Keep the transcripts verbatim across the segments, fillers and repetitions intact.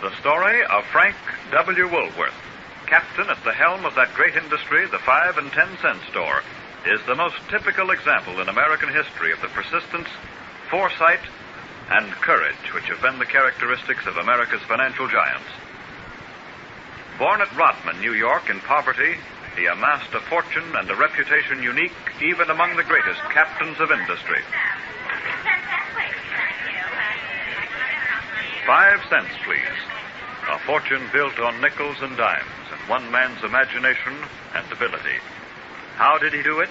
The story of Frank W. Woolworth, captain at the helm of that great industry, the five and ten cent store, is the most typical example in American history of the persistence, foresight, and courage which have been the characteristics of America's financial giants. Born at Rodman, New York, in poverty, he amassed a fortune and a reputation unique even among the greatest captains of industry. Five cents, please. A fortune built on nickels and dimes and one man's imagination and ability. How did he do it?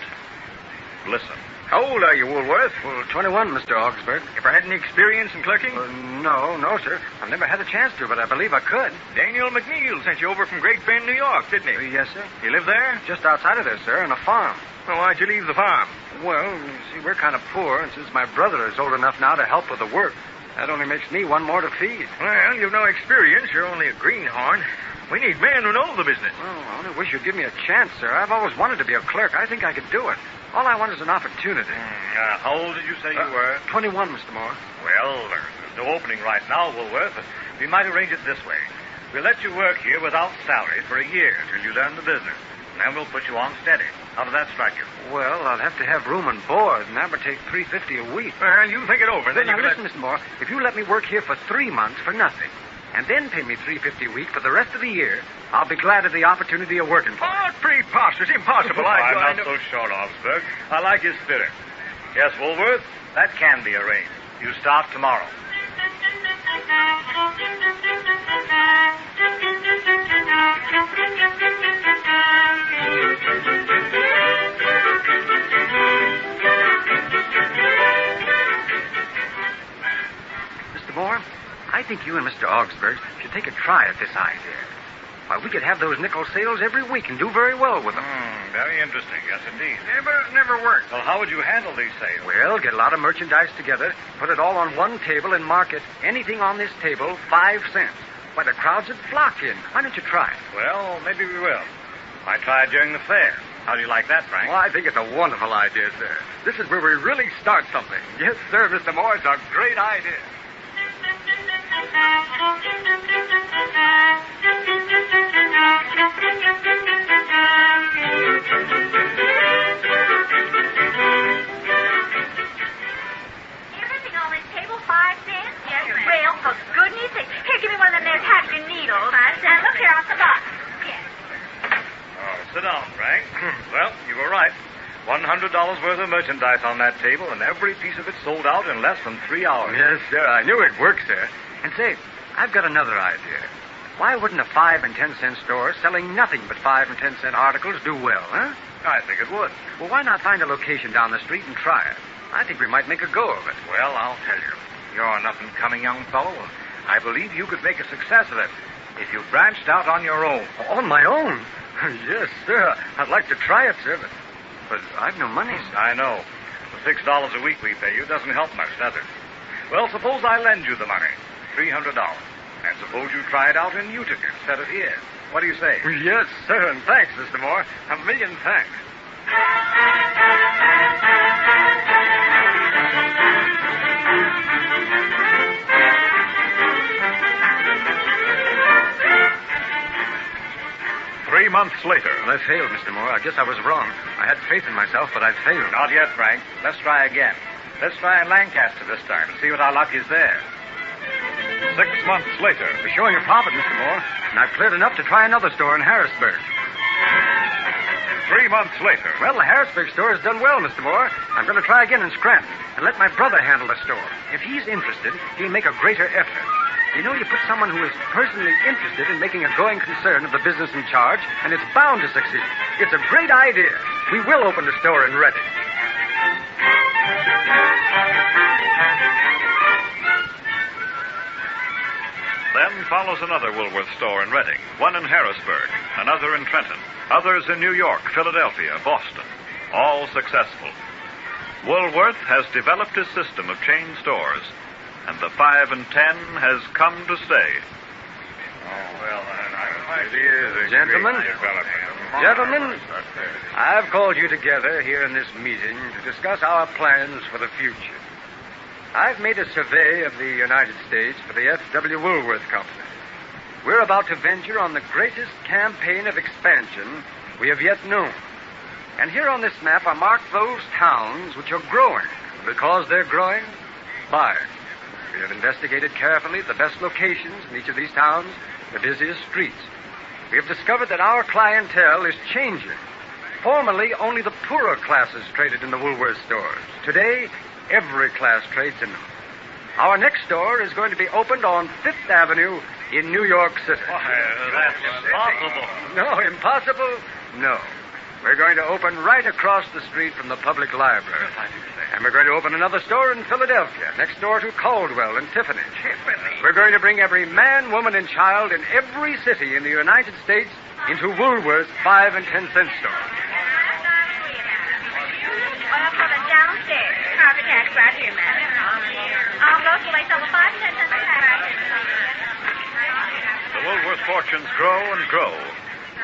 Listen. How old are you, Woolworth? Well, twenty-one, Mister Augsburg. Ever had any experience in clerking? Uh, no, no, sir. I've never had a chance to, but I believe I could. Daniel McNeil sent you over from Great Bend, New York, didn't he? Uh, yes, sir. You live there? Just outside of there, sir, on a farm. Well, why'd you leave the farm? Well, you see, we're kind of poor, and since my brother is old enough now to help with the work, that only makes me one more to feed. Well, you've no experience. You're only a greenhorn. We need men who know the business. Well, I only wish you'd give me a chance, sir. I've always wanted to be a clerk. I think I could do it. All I want is an opportunity. Mm, uh, how old did you say uh, you were? twenty-one, Mister Moore. Well, there's no opening right now, Woolworth. We might arrange it this way. We'll let you work here without salary for a year till you learn the business. And then we'll put you on steady. How does that strike you? Well, I'll have to have room and board, and that would take three fifty a week. Well, you think it over. Then, then you now listen, let... Mister Moore. If you let me work here for three months for nothing, and then pay me three fifty a week for the rest of the year, I'll be glad of the opportunity of working for oh, it. Oh, preposterous. Impossible. I, I'm I not know. so sure, Augsburg. I like his spirit. Yes, Woolworth, that can be arranged. You start tomorrow. Mister Moore, I think you and Mister Augsburg should take a try at this idea. Why, we could have those nickel sales every week and do very well with them. Mm, very interesting, yes, indeed. Yeah, but it never worked. Well, how would you handle these sales? Well, get a lot of merchandise together, put it all on one table, and market anything on this table five cents. Why, the crowds would flock in. Why don't you try it? Well, maybe we will. I tried during the fair. How do you like that, Frank? Well, I think it's a wonderful idea, sir. This is where we really start something. Yes, sir, Mister Moore, it's a great idea. Everything on this table, five cents? Yes, ma'am. Well, for goodness sake. Here, give me one of them there tattoo needles. And look here, off the box. Yes. Oh, sit down, Frank. Well, you were right. one hundred dollars worth of merchandise on that table, and every piece of it sold out in less than three hours. Yes, sir. I knew it worked, sir. And say, I've got another idea. Why wouldn't a five and ten cent store selling nothing but five and ten cent articles do well, huh? I think it would. Well, why not find a location down the street and try it? I think we might make a go of it. Well, I'll tell you. You're an up-and-coming young fellow, and I believe you could make a success of it if you branched out on your own. On my own? Yes, sir. I'd like to try it, sir, but, but I've no money, sir. I know. The six dollars a week we pay you doesn't help much, does it? Well, suppose I lend you the money. three hundred dollars. And suppose you try it out in Utica instead of here. What do you say? Yes, sir, and thanks, Mister Moore. A million thanks. Three months later. Well, I failed, Mister Moore. I guess I was wrong. I had faith in myself, but I failed. Not yet, Frank. Let's try again. Let's try in Lancaster this time and see what our luck is there. Six months later. We're showing a profit, Mister Moore, and I've cleared enough to try another store in Harrisburg. Three months later. Well, the Harrisburg store has done well, Mister Moore. I'm going to try again in Scranton and let my brother handle the store. If he's interested, he'll make a greater effort. You know, you put someone who is personally interested in making a going concern of the business in charge, and it's bound to succeed. It's a great idea. We will open the store in Reading. Then follows another Woolworth store in Reading, one in Harrisburg, another in Trenton, others in New York, Philadelphia, Boston, all successful. Woolworth has developed his system of chain stores, and the five and ten has come to stay. Oh, well, I it is Gentlemen, gentlemen, I've called you together here in this meeting to discuss our plans for the future. I've made a survey of the United States for the F W Woolworth Company. we're about to venture on the greatest campaign of expansion we have yet known. And here on this map are marked those towns which are growing. Because they're growing, buy. We have investigated carefully the best locations in each of these towns, the busiest streets. We have discovered that our clientele is changing. Formerly, only the poorer classes traded in the Woolworth stores. Today, every class trades in them. Our next store is going to be opened on Fifth Avenue in New York City. Oh, that's impossible. No, impossible? No. We're going to open right across the street from the public library. And we're going to open another store in Philadelphia, next door to Caldwell and Tiffany. Tiffany. We're going to bring every man, woman, and child in every city in the United States into Woolworth's five and ten cent stores. Well, for the downstairs, carpet tax right here, madam. I'll go to place over five and ten cent stores. The Woolworth fortunes grow and grow.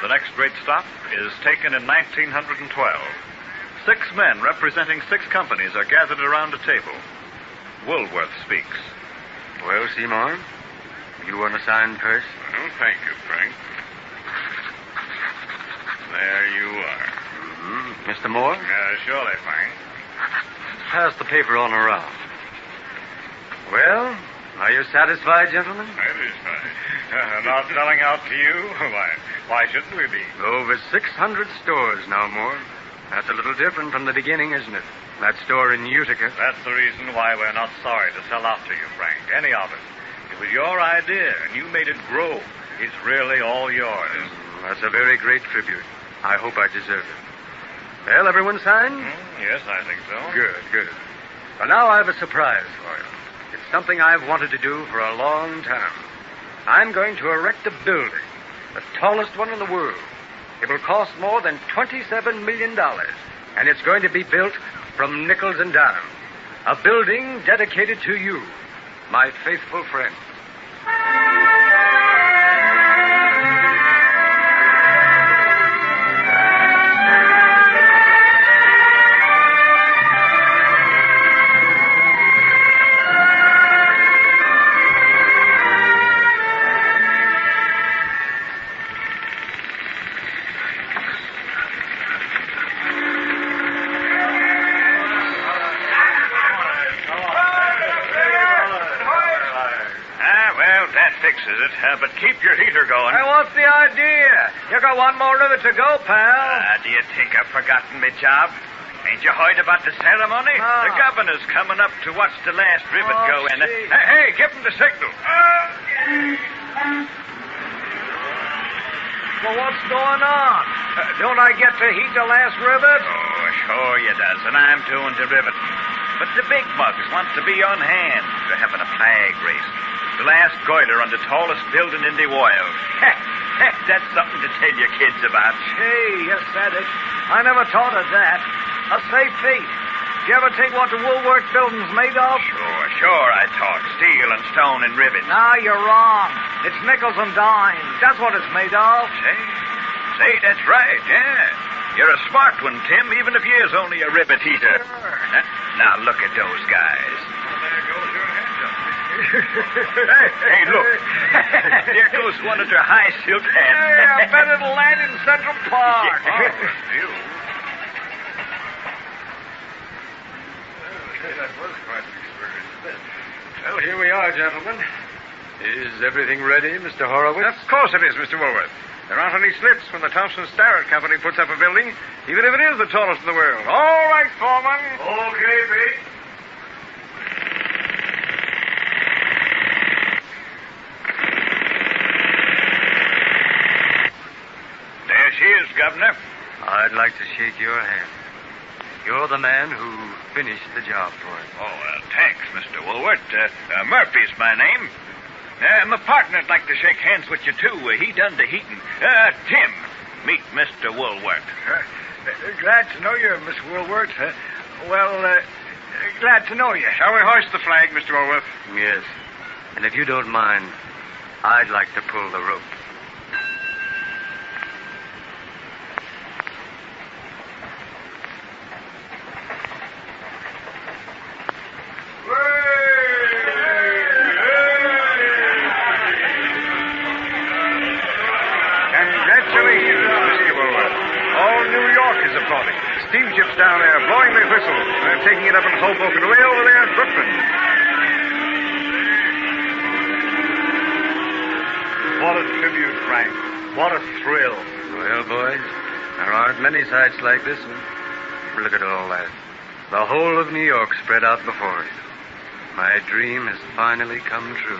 The next great stop is taken in nineteen twelve. Six men representing six companies are gathered around a table. Woolworth speaks. Well, Seymour, you want a signed purse? Well, thank you, Frank. There you are. Mm-hmm. Mister Moore? Uh, surely, Frank. Pass the paper on around. Well, are you satisfied, gentlemen? Satisfied. Uh, not selling out to you? Why, why shouldn't we be? Over six hundred stores now, Moore. That's a little different from the beginning, isn't it? That store in Utica. That's the reason why we're not sorry to sell out to you, Frank. Any of it. It was your idea, and you made it grow. It's really all yours. Mm, that's a very great tribute. I hope I deserve it. Well, everyone signed? Mm, yes, I think so. Good, good. Well, now I have a surprise for you. It's something I've wanted to do for a long time. I'm going to erect a building, the tallest one in the world. It will cost more than twenty-seven million dollars, and it's going to be built from nickels and dimes. A building dedicated to you, my faithful friend. But keep your heater going. Hey, what's the idea? You got one more river to go, pal. Uh, do you think I've forgotten my job? Ain't you heard about the ceremony? No. The governor's coming up to watch the last river oh, go in. Hey, hey, give him the signal. Well, what's going on? Uh, don't I get to heat the last rivet? Oh, sure you does, and I'm doing the rivet. But the big bugs want to be on hand. They're having a flag race. The last goiter on the tallest building in the world. Heck, heck, that's something to tell your kids about. Hey, yes, that is. I never thought of that. A safe feat. Did you ever take one to Woolworth buildings made of? Sure, sure, I taught. Steel and stone and ribbon. No, you're wrong. It's nickels and dimes. That's what it's made of. Say, say, that's right, yeah. You're a smart one, Tim, even if he is only a ribbit heater. Sure. Now, look at those guys. Well, there goes your head, hey, hey, look. There goes one of their high silk hats. Hey, I bet it'll land in Central Park. Yeah. Oh, still. Okay, that was quite an experience. Well, here we are, gentlemen. Is everything ready, Mister Horowitz? Of course it is, Mister Woolworth. There aren't any slips when the Thompson Starrett Company puts up a building, even if it is the tallest in the world. All right, foreman. Okay, Pete. There she is, Governor. I'd like to shake your hand. You're the man who finished the job for us. Oh, uh, thanks, Mister Woolworth. Uh, uh, Murphy's my name. Uh, my partner'd like to shake hands with you, too. Uh, he done the heating. Uh, Tim, meet Mister Woolworth. Uh, uh, glad to know you, Miss Woolworth. Uh, well, uh, uh, glad to know you. Shall we hoist the flag, Mister Woolworth? Yes. And if you don't mind, I'd like to pull the rope. steamships down there blowing their whistles. They're taking it up in Hoboken, way over there in Brooklyn. What a tribute, Frank. What a thrill. Well, boys, there aren't many sights like this one. Look at all that. The whole of New York spread out before us. My dream has finally come true.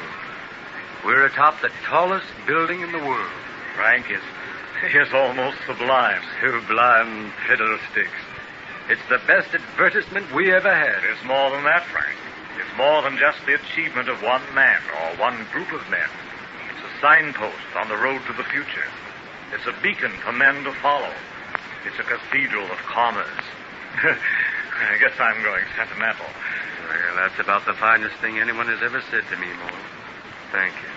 We're atop the tallest building in the world. Frank is... It's almost sublime. Sublime fiddlesticks. It's the best advertisement we ever had. It's more than that, Frank. It's more than just the achievement of one man or one group of men. It's a signpost on the road to the future. It's a beacon for men to follow. It's a cathedral of commerce. I guess I'm going sentimental. Well, that's about the finest thing anyone has ever said to me, Moore. Thank you.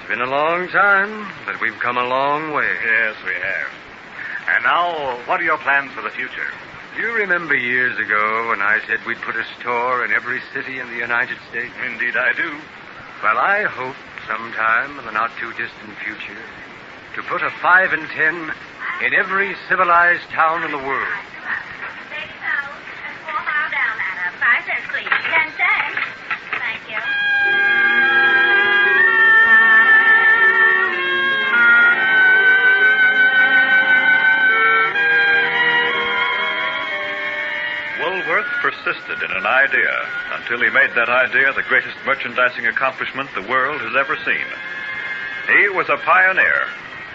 It's been a long time, but we've come a long way. Yes, we have. And now, what are your plans for the future? Do you remember years ago when I said we'd put a store in every city in the United States? Indeed, I do. Well, I hope sometime in the not-too-distant future to put a five and ten in every civilized town in the world. Five cents, please. Ten cents. Thank you. Woolworth persisted in an idea until he made that idea the greatest merchandising accomplishment the world has ever seen. He was a pioneer,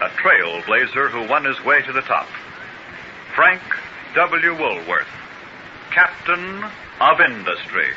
a trailblazer who won his way to the top. Frank W. Woolworth, Captain of Industry.